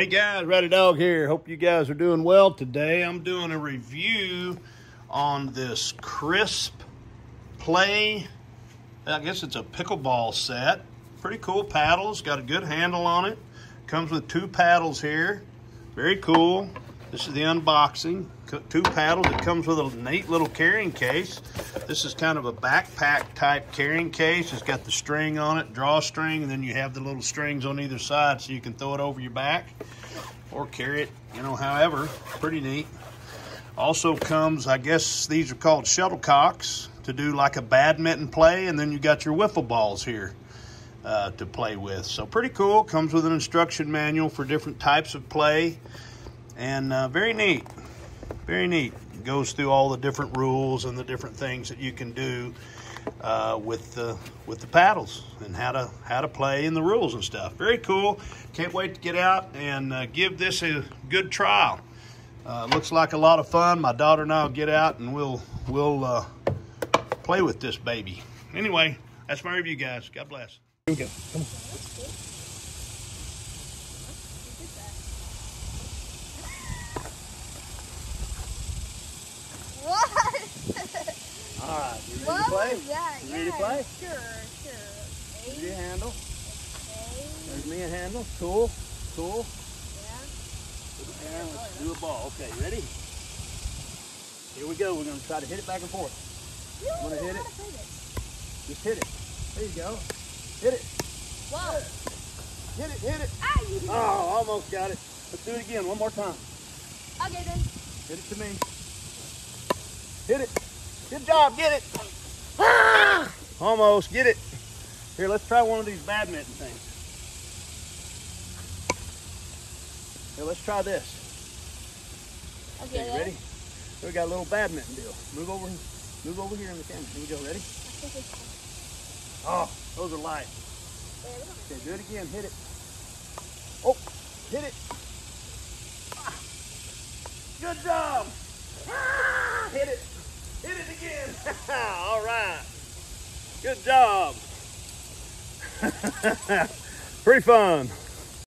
Hey guys, Ratty Dog here. Hope you guys are doing well today. I'm doing a review on this Crisp Play. I guess it's a pickleball set. Pretty cool paddles. Got a good handle on it. Comes with two paddles here. Very cool. This is the unboxing. Two paddles. It comes with a neat little carrying case. This is kind of a backpack type carrying case. It's got the string on it, drawstring, and then you have the little strings on either side so you can throw it over your back or carry it, you know, however. Pretty neat. Also comes, I guess these are called shuttlecocks, to do like a badminton play, and then you got your wiffle balls here to play with. So pretty cool. Comes with an instruction manual for different types of play, and very neat. Very neat. It goes through all the different rules and the different things that you can do with the paddles and how to play and the rules and stuff. Very cool. Can't wait to get out and give this a good trial. Looks like a lot of fun. My daughter and I will get out and we'll play with this baby. Anyway, that's my review, guys. God bless. Here we go. Come on. All right, you ready to play? Yeah, you ready to play? Sure. There's your handle. Okay. There's me and handle. Cool. Yeah. And let's do a ball. Okay, ready? Here we go. We're going to try to hit it back and forth. I'm going to hit it. Just hit it. There you go. Hit it. Whoa. Hit it. Oh, almost got it. Let's do it again. One more time. Okay, then. Hit it to me. Hit it. Good job, get it. Ah! Almost, get it. Here, let's try one of these badminton things. Here, let's try this. Okay, you ready? So we got a little badminton deal. Move over here in the camera. Here we go, ready? Oh, those are light. Okay, do it again, hit it. Oh, hit it. Good job. Ah! Hit it. Hit it again. All right. Good job. Pretty fun.